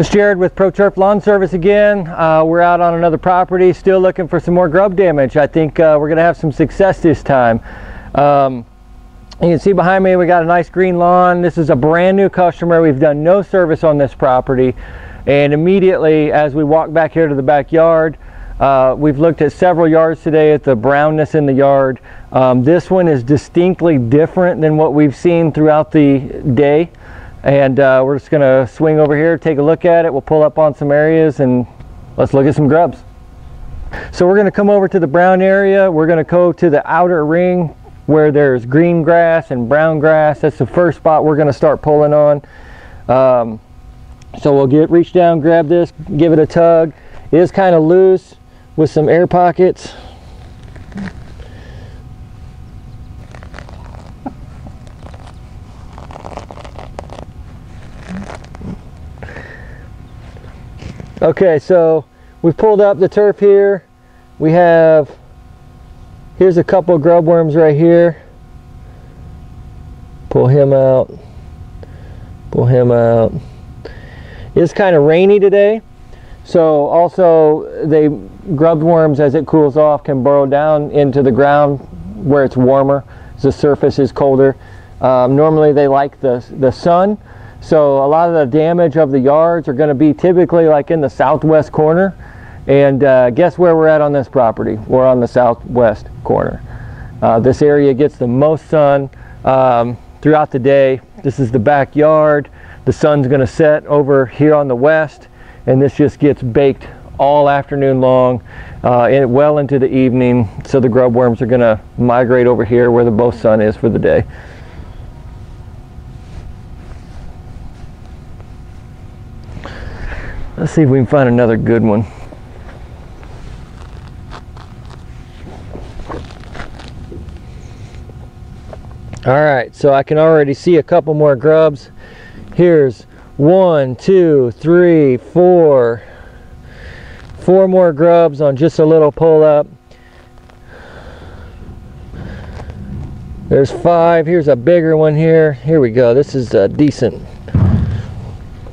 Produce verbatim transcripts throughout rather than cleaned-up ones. This is Jared with Pro Turf Lawn Service again. Uh, we're out on another property, still looking for some more grub damage. I think uh, we're going to have some success this time. Um, you can see behind me we got a nice green lawn. This is a brand new customer. We've done no service on this property, and immediately as we walk back here to the backyard, uh, we've looked at several yards today at the brownness in the yard. Um, this one is distinctly different than what we've seen throughout the day. And uh, we're just gonna swing over here, take a look at it. We'll pull up on some areas and let's look at some grubs. So we're gonna come over to the brown area. We're gonna go to the outer ring where there's green grass and brown grass. That's the first spot we're gonna start pulling on. Um, so we'll get reach down, grab this, give it a tug. It is kind of loose with some air pockets. Okay, so we've pulled up the turf here. We have, here's a couple of grub worms right here. Pull him out, pull him out. It's kind of rainy today, so also they, grub worms as it cools off can burrow down into the ground where it's warmer, the surface is colder. Um, normally they like the, the sun. So a lot of the damage of the yards are going to be typically like in the southwest corner, and uh, guess where we're at on this property? We're on the southwest corner. Uh, this area gets the most sun um, throughout the day. This is the backyard. The sun's going to set over here on the west, and this just gets baked all afternoon long uh, and well into the evening. So the grub worms are going to migrate over here where the most sun is for the day. Let's see if we can find another good one. All right, so I can already see a couple more grubs. Here's one, two, three, four. Four more grubs on just a little pull up. There's five. Here's a bigger one here. Here we go. This is uh, decent.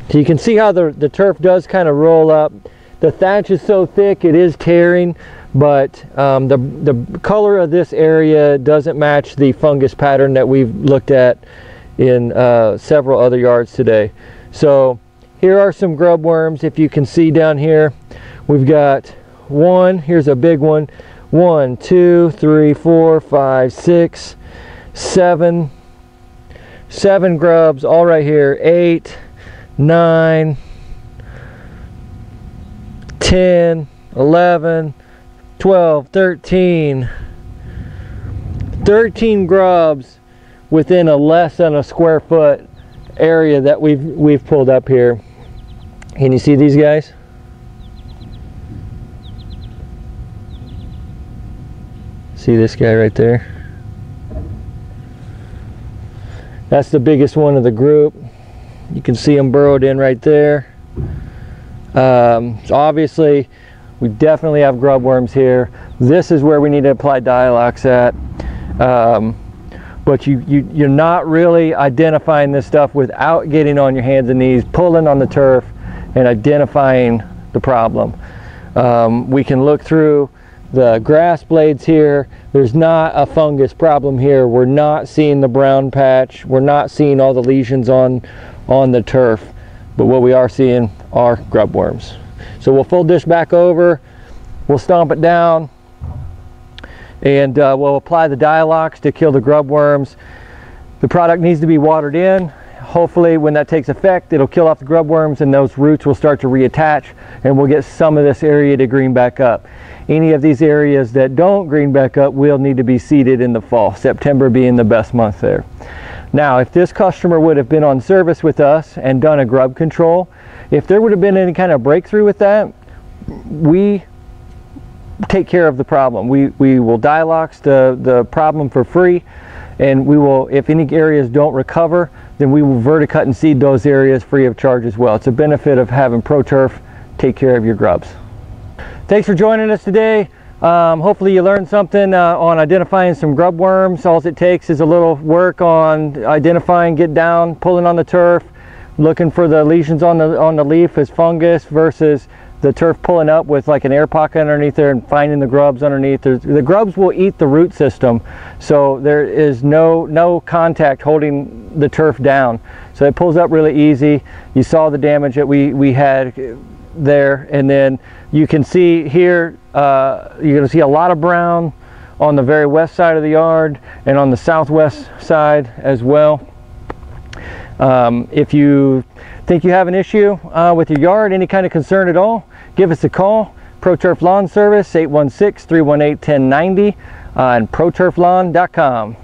So you can see how the, the turf does kind of roll up. The thatch is so thick it is tearing, but um, the, the color of this area doesn't match the fungus pattern that we've looked at in uh, several other yards today. So here are some grub worms. If you can see down here, we've got one, here's a big one, one, two, three, four, five, six, seven, seven grubs all right here, eight, nine, ten, eleven, twelve, thirteen. thirteen grubs within a less than a square foot area that we've we've pulled up here. Can you see these guys? See this guy right there? That's the biggest one of the group. You can see them burrowed in right there. Um, so obviously, we definitely have grub worms here. This is where we need to apply Dylox at. Um, but you, you, you're not really identifying this stuff without getting on your hands and knees, pulling on the turf, and identifying the problem. Um, we can look through the grass blades here. There's not a fungus problem here. We're not seeing the brown patch. We're not seeing all the lesions on on the turf, but what we are seeing are grub worms. So we'll fold this back over, we'll stomp it down, and uh, we'll apply the Dylox to kill the grub worms. The product needs to be watered in. Hopefully when that takes effect, it'll kill off the grub worms and those roots will start to reattach, and we'll get some of this area to green back up. Any of these areas that don't green back up will need to be seeded in the fall, September being the best month there. Now, if this customer would have been on service with us and done a grub control, if there would have been any kind of breakthrough with that, we take care of the problem. We, we will Dylox the, the problem for free, and we will, if any areas don't recover, then we will verticut and seed those areas free of charge as well. It's a benefit of having ProTurf take care of your grubs. Thanks for joining us today. Um, hopefully you learned something uh, on identifying some grub worms. All it takes is a little work on identifying, get down, pulling on the turf, looking for the lesions on the on the leaf as fungus versus the turf pulling up with like an air pocket underneath there and finding the grubs underneath. There's, the grubs will eat the root system, so there is no no contact holding the turf down, so it pulls up really easy. You saw the damage that we we had there, and then you can see here uh, you're going to see a lot of brown on the very west side of the yard and on the southwest side as well. Um, if you think you have an issue uh, with your yard, any kind of concern at all, give us a call. Pro Turf Lawn Service, eight one six, three one eight, one zero nine zero, uh, and pro turf lawn dot com.